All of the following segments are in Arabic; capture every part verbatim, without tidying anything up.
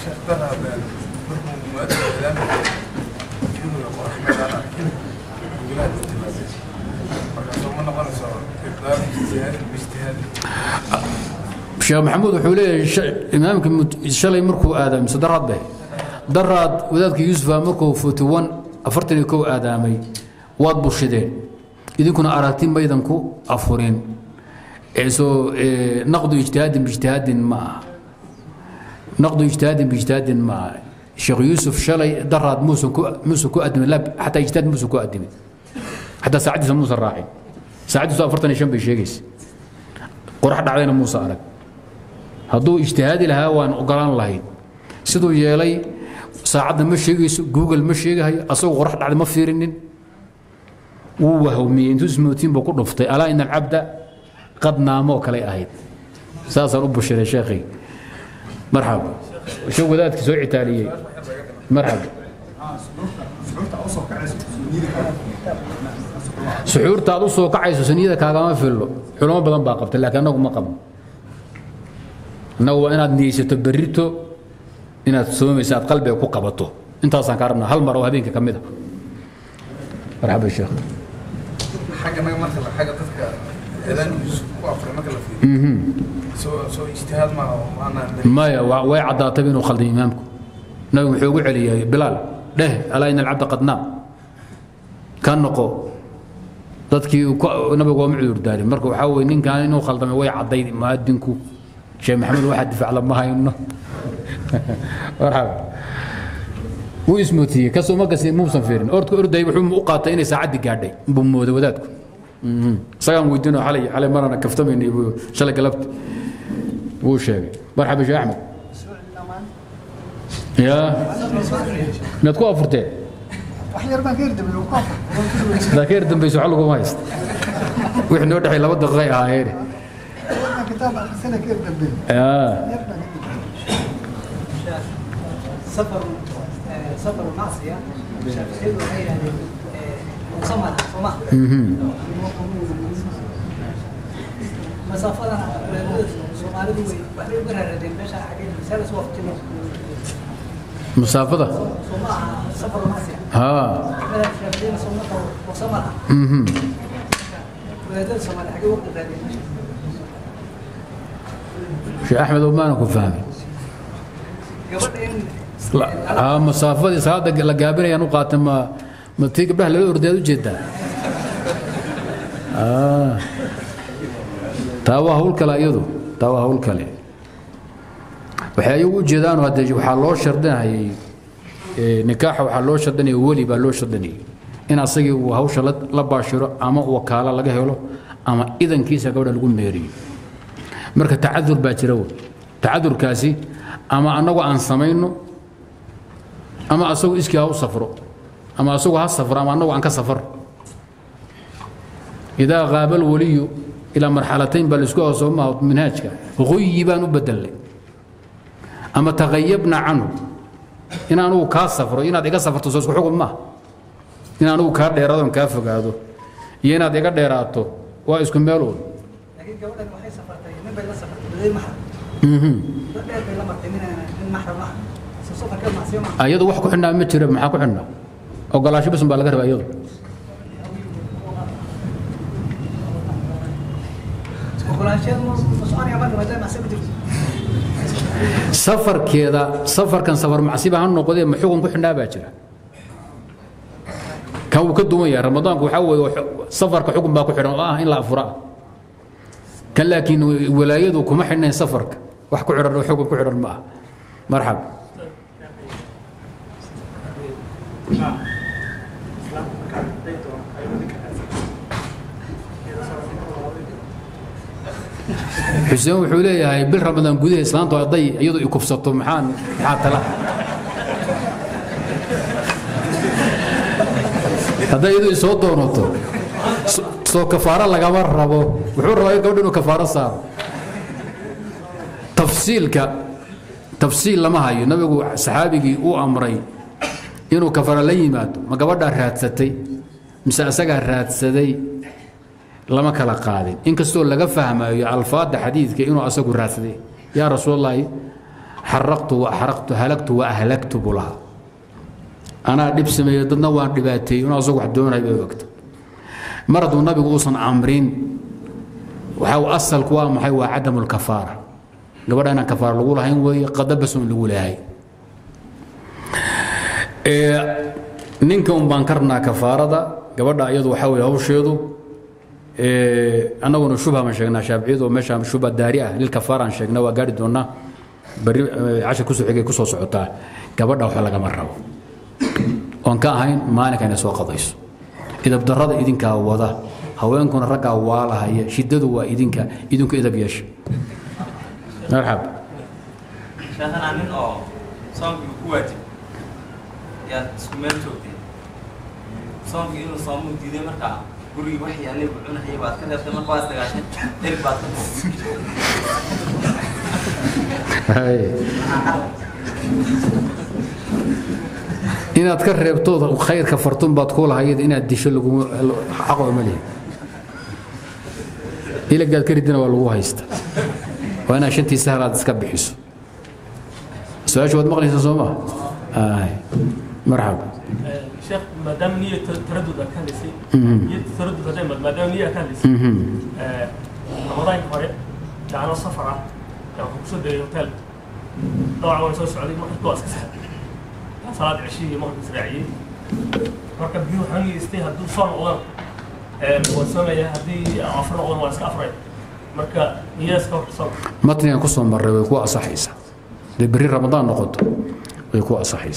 شتتها بالهمومات والاعلام يقولوا يا اخوان احمد على كده وجلاد التلفزيون. فكرتهم انا اقدار اجتهاد باجتهاد شيخ محمود وحو ليه امامك شلي مركو ادم صدرات به دراد ودادك يوسف مركو فوتوان افرتني كو ادمي واد برشدين اذا كنا اراتين بيدنكو افورين سو نقد اجتهاد باجتهاد ما نقد اجتهاد باجتهاد ما الشيخ يوسف شلي دراد موسى موسى كو ادم لا حتى اجتهاد موسى كو ادم حتى ساعد موسى الراعي ساعد افرتني شنب شيغيس قرح دعينا موسى عليك هادو اجتهادي لها وان اقران لهي سيدو يالي ساعدنا ما شيغيسو جوجل ما شيغاي اسوق قرح دعد ما فيرنين ووهمي انتو سموتين بو كدفتي الا ان العبد قد نامو كلي اهيد ساسا ابشر يا شيخي مرحبا شو ولادك سو عتاليه مرحبا سحورتا ادو سو كعيسو سنيده كاغما فيلو علوم بدن با قبت لكن انو ما قبن نوع إناد نيسيتو بريتو إناد سوميس إناد قلبي وكوكاباتو أنت أصلا كاربنا هل مرة وهابينك كمدة مرحبا يا شيخ حاجة ما مثلا حاجة تذكر إذا وأفر مثلا في اها سو سو اجتهاد ما معنا ما وي عضاتبين وخلد إمامكم نوع وحوق علي بلال له ألا إن العبد قد نام كان نقو ضدكي نبغوا معذور داري مركو حاول إن كان إنه خلدنا وي عضايد ما أدنكو شيخ محمد واحد دفع لما هاي انه مرحبا واسمه تي كسو ما قسي مو صنفيرن اورد اورد اي وحو او قاطه اني ساعدي غاداي بموده ودادكو سلام ويدينو علي علي مرنا كفتمين شل قلبت وو شيغي مرحبا يا احمد يا ما تكون افرتي احنا ربا غير دبل وقافه ذاكر دم بيسعلقو ما يست وحنا ودحي لو دقيقه هايري طبعا سنه كيف دبل اه سفر سفر المعصيه مسافره سفر المعصيه اه شيخ احمد وما نكون فاهمين. لا مسافه صادق لقابلها نقاط ما ما تيجي به للورداد جدا. اه تواهل كلا يدو تواهل كلا. waxay ugu jeedaan hada waxa loo shardanahay ee nikaaxa waxa loo shardanayo wali ba loo shardanayo in asagii uu hawsha la baashiro ama wakaalo laga helo ama idankiisa gabadha lagu meeriyo marka tacadur baa jira oo tacadurkaasi ama anagu aan sameeyno ama asagu iska u safro ama asagu ha safro ama anagu aan ka safar ida qaabal waliyo ila marxalatayn bal isku hooso ma manhajka qoyiban u bedelay ama tagayibna anhu inaanu ka safro inaad iga safarto soo xukun ma inaanu ka dheeraado ka fogaado iyo inaad iga dheeraato waa isku meel oo laakiin gabadhan waxay safartay inaba la safartay bidii mahram mhm dadka la martay inaan mahram ah soo safarka ma sii ma ayadu wax ku xidhnaa ma jiro maxaa ku xidhnaa ogolaasho bas baa laga rabaa ayadu ogolaashadu ma su'aal yaabana ma taa maxsab jirto سفر كذا سفر كان سفر معصيبة عنه قضية محكوم كحنا باجرة كان كدوم يا رمضان كحول سفر كحكم باكو حرام إلا أفراء كان لكن ولايته كمحنا سفرك وحكو حرام وحكم كحرام ما مرحبا حسين وحول هي بالرمضان قودي اسلامته ضي يدو يكفسطو محان حتى لا هذا يدو يسو دونته سو كفاره لغما ربو وحو ربا يدو انه كفاره صار تفصيلك تفصيل لما هي نبيغو صحابيغي او امري انه كفاره لا يمادو ما غبدا رادستي مسا اسغا رادسدي لما كلا قادم إن كستول لقى فهمه الفاظ حديثك إنه أسقوا الراسدي يا رسول الله حرقت وأحرقت هلكت وأهلكت بلها أنا لبس ما يضلنا وأرباتي ونازق حدونا بوقت مرض النبي قوصا عمرين وحاو أصل قوام حيو عدم الكفارة لو أنا كفارة الأولى هين وهي قد بسم الأولى هاي إيه ننكم بانكرنا كفارة قبلنا أيضو حاول هوشيضو إيه أنا قلنا شبه ما شجنا شابعيضو مش شبه دارية للكفارة شجنا وقاردونا بري عشان كسر حاجة كسر صعوبة قبلنا وحلقة مرة وان كان هين ما أنا كان يسوى قضيس إذا بدرد إيدينك أوضه هوينكم الرجع ووالا هي شددوا إيدينك إيدينك إذا بيش مرحبا شاهدنا من أو صام بقوتي يا سمعتودي صام كأنه صام جديد مركع قولي وحي يعني بعنا هي بعد كذا بس ما بعد تجاشن ترب بعد هاي إن أتكرر بتوضع وخير كفرتون بتقول هاي إن أديش اللي حقه عملي إلك قال كريدنا والله هيست وأنا عشان تسهر هذا سكب بحسه سؤال شو دماغ ليس زوما آه مرحبا شيخ ما دام نية تردد كان لسي نية تردد دائما ما دام نية كان لسي رمضان قريب دعنا صفرة كان خمسة دقيقة تل طبعا وأنا سوي سعودي ما حد قاس صلاة عشية مغرب إسرائيل ركب بيو حني استيه هدول صار أول وسمة هدي عفرة أول واسك عفرة مركا نياس كوك صار ما تني قصة مرة ويكون صحيحة لبري رمضان نقد ويكون صحيحة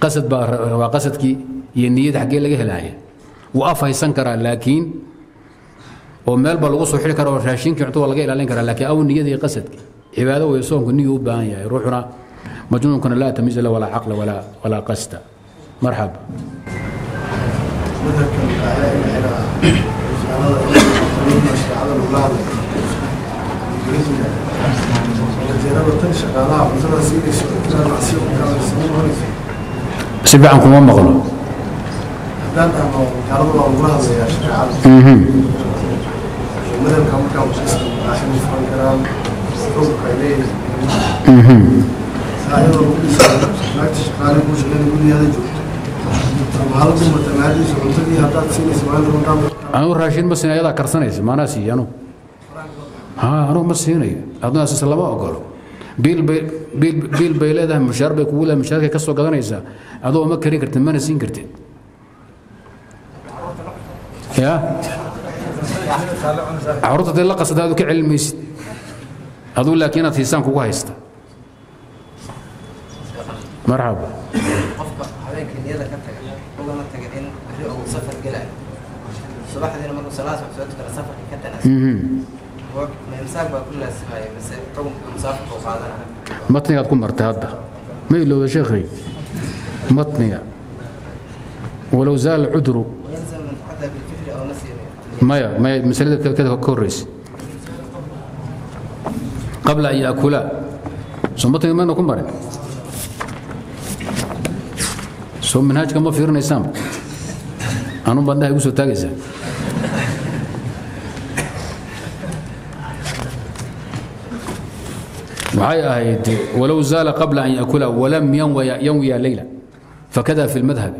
قصد بار وقصد كي ينيد حقي لقى هلاية وقف يسنكر لكن ومال بالغوص وحركة وشاشين كيعطوا لقى إلى لينكر لكن أول نية قصد عبادة ويصوم كني يوبان يروحنا مجنون كنا لا تمييز له ولا عقل ولا ولا قصد مرحبا سبعكم ما مغلو أنا راشين بس أنا يلا كرسنيس ما ناسي أنا ها أنا بس هنا أنا أساس الله ما أقوله بيل بيل بيل بيل ده مشاربة كولا مشاركة كسر قدرنا إذا هذا ما كري كرتين ما نسين كرتين يا عروضة الله قصد هذا كعلم يست هذا ولا كينات إنسان كويس مرحبا. قفقة حبايبك اللي يلا كنت والله ما تجعلين الرؤى وصفر جلال. الصباح ذي لما صلاة وسويت كذا صفر كنت أنا. اها. وما يمساك كل السماء بس قوم مسافر وقعدنا. مطنية تكون مرتهدة. ما يلو يا شيخي. مطنية. ولو زال عذره. وينزل من حتى بالفجر أو نسير. ما ما مسألة كذا كوريس. قبل أن يأكلها. ثم مطنية ما نكون مرن. سو منهاج كم في رنيسام أنا بنده يقصو تاجزة معايا هيد ولو زال قبل أن يأكل ولم ينوي ينوي ليلة فكذا في المذهب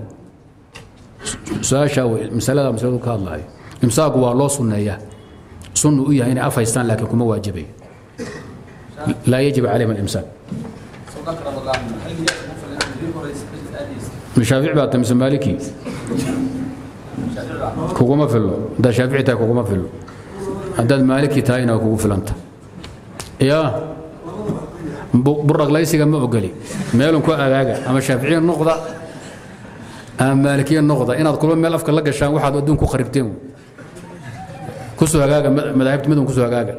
ساشا مسألة مسألة كالله إمساك والله سنية سنة إيه هنا أفايستان لكن كم واجبي لا يجب عليهم الإمساك شافعي بعد تمس مالكي كوكو ما فيلو ده شافعي تا كوكو ما فيلو ده المالكي تاينا كوكو فلانتا يا برق ليس كما بقالي مالهم كو أغاقا أما شافعي النقضة أما مالكي النقضة إن أذكرون مال أفكار لك الشام واحد ودون كو خربتين كسو أغاقا مذاهبت مدن كسو أغاقا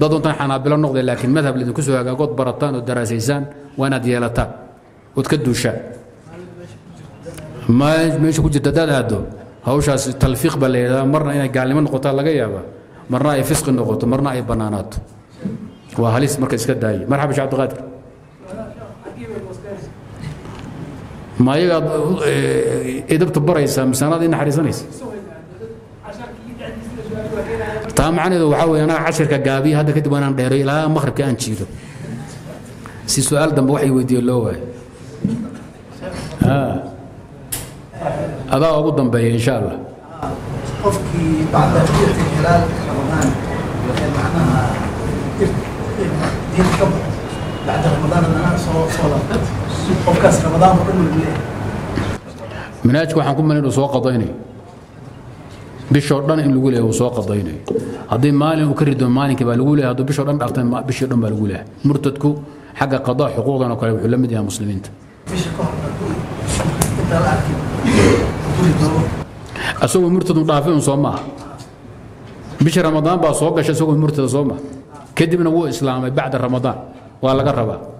دادونتان حنابلة النقدة لكن مذهب اللي كسوها قد برطان والدراسيسان وانا ديالتان وتكدوشا ما ماشي كنت تداد هادو هاوشاس التلفيق باللي مرة انا قال لي من نقطة لا غيابة مرة اي فسق النقطة مرة اي بنانات وهاليس مركز كداي مرحبا شيخ عبد القادر ما يقعد إذا بتبريس مسانا دي نحريسانيس طبعا إذا وحاول أنا عشر كجابي هذا كتب أنا غيري لا مخرب كأن شيله سي سؤال دم وحي ودي اللوه آه هذا أقول دم بيه إن شاء الله قفكي بعد تفكير في خلال رمضان معناها دين كبر بعد رمضان أنا صور صلاة وكاس رمضان كله مناجك وحنكون من الأسواق قضيني بشرطان إن الأولى وسواق قضيني هذين مالين وكردوا مالين كبا الأولى هذو بشرطان بعطين ما بشرطان بالأولى مرتدكوا حق قضاء حقوقنا وكلام حلم دي يا مسلمين أسوي مرتد مطافئون صومه بش رمضان بسواق عشان أسوي مرتد صومه كده من هو إسلامي بعد رمضان ولا قربه